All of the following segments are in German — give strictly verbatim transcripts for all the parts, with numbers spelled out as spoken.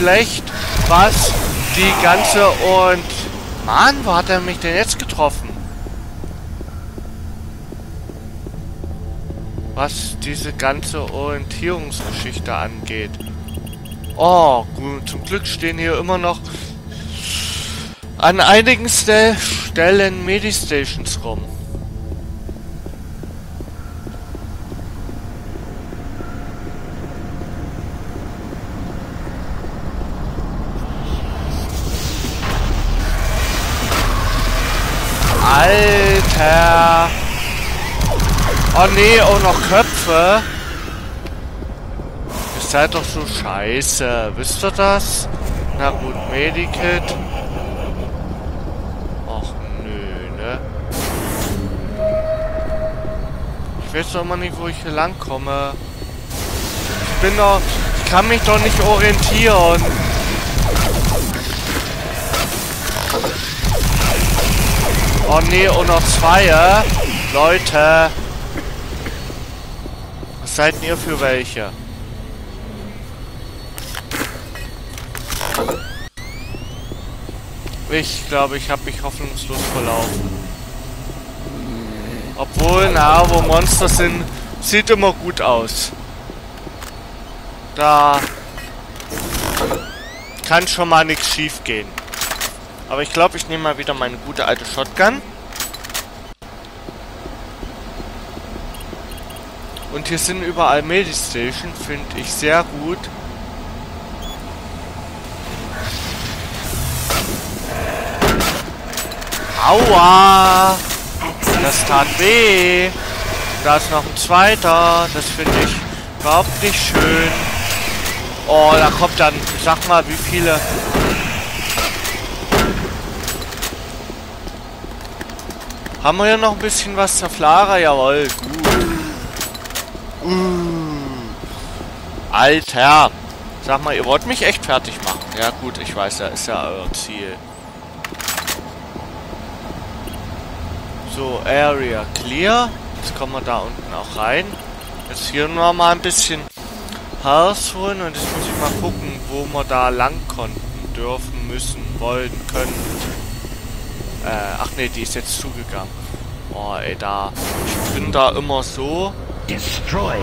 schlecht, was die ganze... Und... Mann, wo hat er mich denn jetzt getroffen? Was diese ganze Orientierungsgeschichte angeht. Oh, gut, zum Glück stehen hier immer noch an einigen Stel Stellen Medi-Stations rum. Alter! Oh nee, auch noch Köpfe! Ihr seid doch so scheiße, wisst ihr das? Na gut, Medikit. Och nö, ne? Ich weiß doch immer nicht, wo ich hier lang komme. Ich bin doch... Ich kann mich doch nicht orientieren. Oh ne, und noch zwei, Leute. Was seid ihr für welche? Ich glaube, ich habe mich hoffnungslos verlaufen. Obwohl, na, wo Monster sind, sieht immer gut aus. Da kann schon mal nichts schief gehen. Aber ich glaube, ich nehme mal wieder meine gute alte Shotgun. Und hier sind überall Medi-Station, finde ich sehr gut. Aua! Das tat weh! Da ist noch ein zweiter. Das finde ich überhaupt nicht schön. Oh, da kommt dann, sag mal, wie viele... Haben wir ja noch ein bisschen was zerflarer? Jawohl, gut. Uh. Alter. Sag mal, ihr wollt mich echt fertig machen. Ja gut, ich weiß, das ist ja euer Ziel. So, Area clear. Jetzt kommen wir da unten auch rein. Jetzt hier nur mal ein bisschen Haus holen. Und jetzt muss ich mal gucken, wo wir da lang konnten, dürfen, müssen, wollen, können. Äh, ach ne, die ist jetzt zugegangen. Oh, ey, da. Ich bin da immer so. Destroy.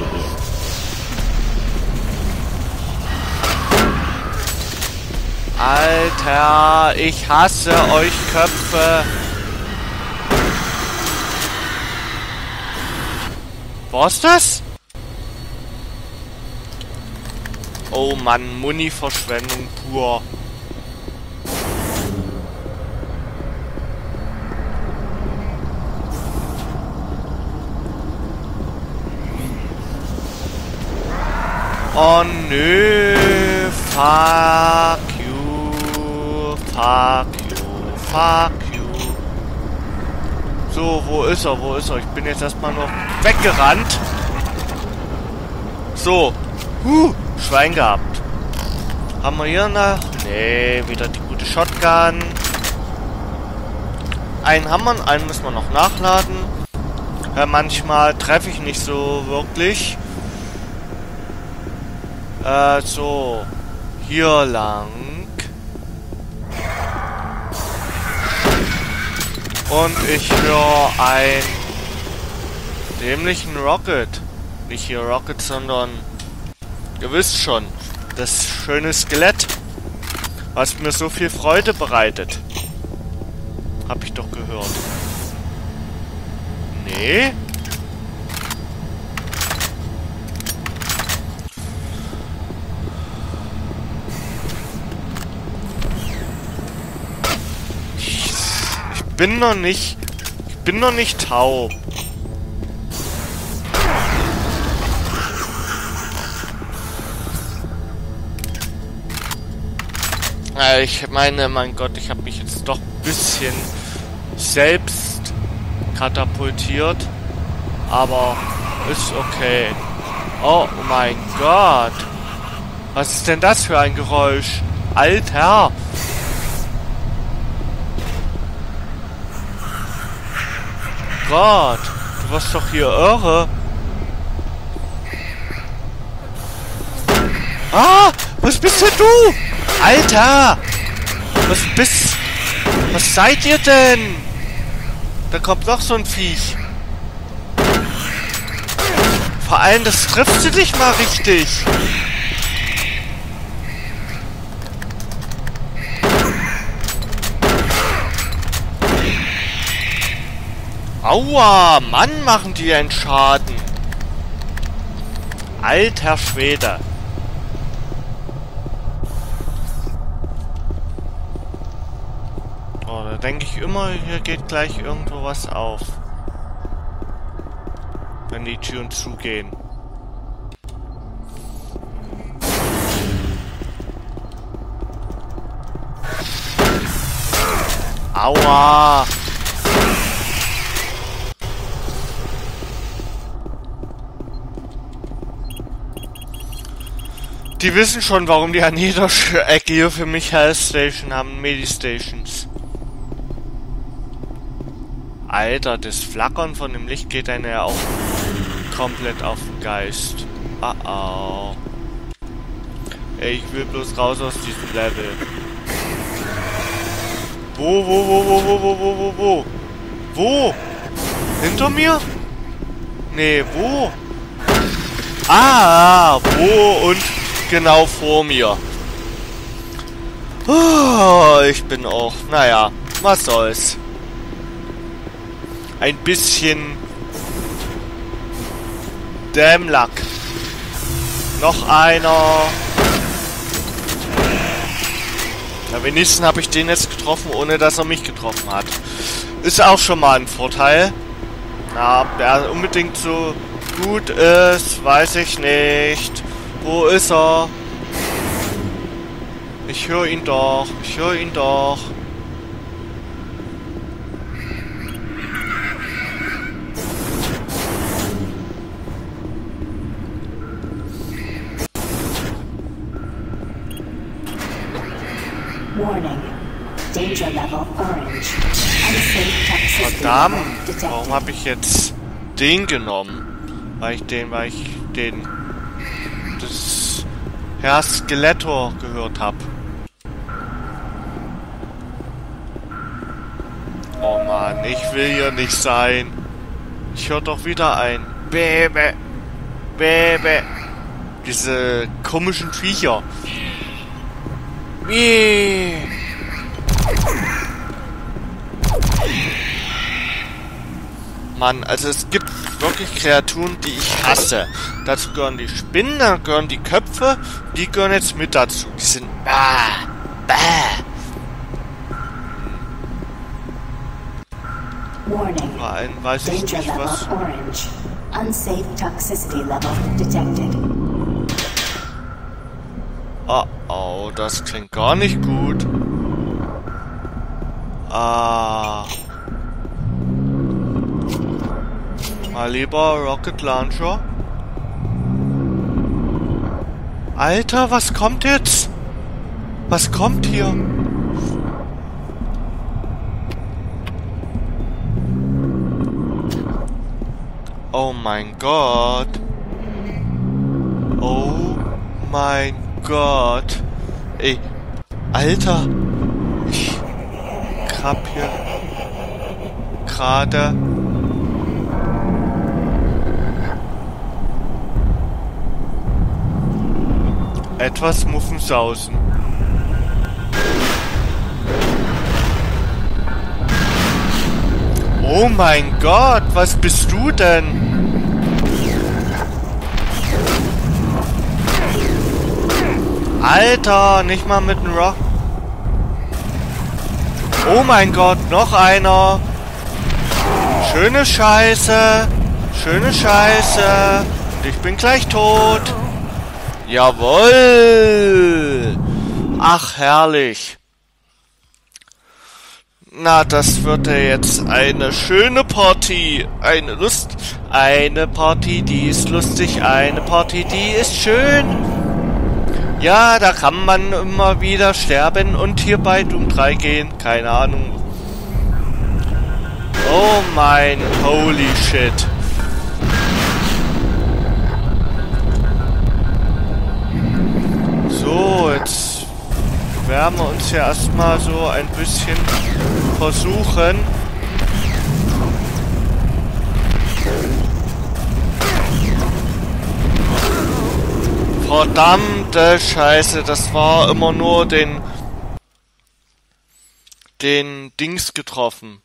Alter, ich hasse euch Köpfe. War's das? Oh Mann, Muni-Verschwendung pur. Oh nö, fuck you, fuck you, fuck you. So, wo ist er, wo ist er? Ich bin jetzt erstmal noch weggerannt. So, huh, Schwein gehabt. Haben wir hier noch? Nee, wieder die gute Shotgun. Einen haben wir, einen müssen wir noch nachladen. Ja, manchmal treffe ich nicht so wirklich. Äh, so. Hier lang. Und ich höre einen dämlichen Rocket. Nicht hier Rocket, sondern... Ihr wisst schon. Das schöne Skelett. Was mir so viel Freude bereitet. Hab ich doch gehört. Nee? Ich bin noch nicht... Ich bin noch nicht taub. Äh, ich meine, mein Gott, ich habe mich jetzt doch ein bisschen selbst katapultiert. Aber ist okay. Oh mein Gott. Was ist denn das für ein Geräusch? Alter! Gott, du warst doch hier irre. Ah, was bist denn du? Alter! Was bist... Was seid ihr denn? Da kommt noch so ein Viech. Vor allem, das trifft sie nicht mal richtig. Aua, Mann, machen die einen Schaden. Alter Schwede. Oh, da denke ich immer, hier geht gleich irgendwo was auf. Wenn die Türen zugehen. Aua! Die wissen schon, warum die an jeder Ecke hier für mich Healthstation haben, Medistations. Alter, das Flackern von dem Licht geht einem ja auch komplett auf den Geist. Ah, oh, oh. Ich will bloß raus aus diesem Level. Wo, wo, wo, wo, wo, wo, wo, wo, wo? Wo? Hinter mir? Nee, wo? Ah, wo und genau vor mir. Oh, ich bin auch... Naja, was soll's. Ein bisschen... Dämmlack. Noch einer. Na, wenigstens habe ich den jetzt getroffen, ohne dass er mich getroffen hat. Ist auch schon mal ein Vorteil. Na, der unbedingt so gut ist, weiß ich nicht. Wo ist er? Ich höre ihn doch. Ich höre ihn doch. Verdammt, warum habe ich jetzt den genommen? Weil ich den, weil ich den, das Herr Skelettor gehört habe. Oh Mann, ich will hier nicht sein. Ich höre doch wieder ein Bäbe, Bäbe. Diese komischen Viecher. Wie? Mann, also es gibt wirklich Kreaturen, die ich hasse. Dazu gehören die Spinnen, da gehören die Köpfe, die gehören jetzt mit dazu. Die sind... Ah, bah. Vor allem weiß ich nicht was... Oh, oh, das klingt gar nicht gut. Ah... Mal lieber Rocket Launcher. Alter, was kommt jetzt? Was kommt hier? Oh mein Gott. Oh mein Gott. Ey, Alter. Ich krab hier gerade... etwas Muffensausen. Oh mein Gott, was bist du denn? Alter, nicht mal mit dem Rock. Oh mein Gott, noch einer. Schöne Scheiße. Schöne Scheiße. Und ich bin gleich tot. Jawohl! Ach, herrlich. Na, das wird ja jetzt eine schöne Partie. Eine Lust... Eine Partie, die ist lustig. Eine Partie, die ist schön. Ja, da kann man immer wieder sterben und hier bei Doom drei gehen. Keine Ahnung. Oh mein... Holy shit. So, jetzt werden wir uns ja erstmal so ein bisschen versuchen. Verdammte Scheiße, das war immer nur den den Dings getroffen.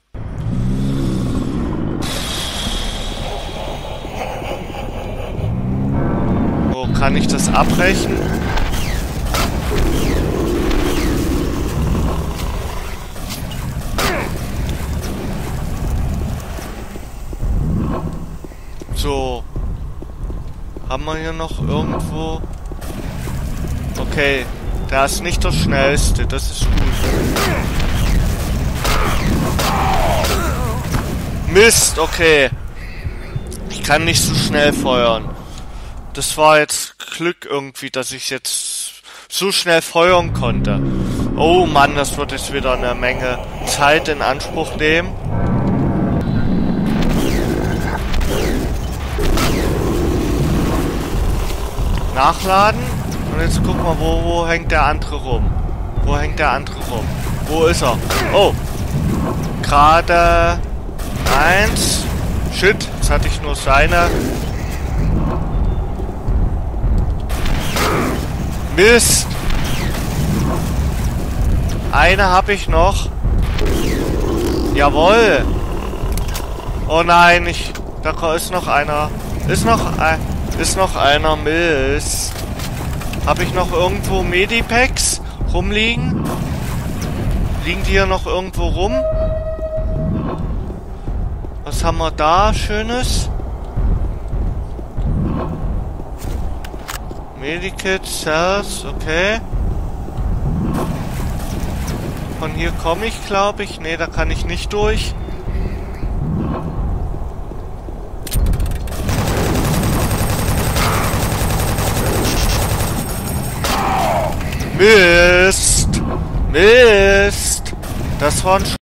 Wo kann ich das abbrechen? So. Haben wir hier noch irgendwo? Okay, der ist nicht der schnellste, das ist gut. Mist, okay. Ich kann nicht so schnell feuern. Das war jetzt Glück irgendwie, dass ich jetzt so schnell feuern konnte. Oh Mann, das wird jetzt wieder eine Menge Zeit in Anspruch nehmen. Nachladen. Und jetzt guck mal, wo, wo hängt der andere rum? Wo hängt der andere rum? Wo ist er? Oh! Gerade eins. Shit, jetzt hatte ich nur seine. Mist! Eine habe ich noch. Jawohl! Oh nein, ich... Da ist noch einer. Ist noch ein... Ist noch einer, Mist. Habe ich noch irgendwo Medipacks rumliegen? Liegen die hier noch irgendwo rum? Was haben wir da Schönes? Medikit, Cells, okay. Von hier komme ich, glaube ich. Ne, da kann ich nicht durch. Mist! Mist! Das war ein Sch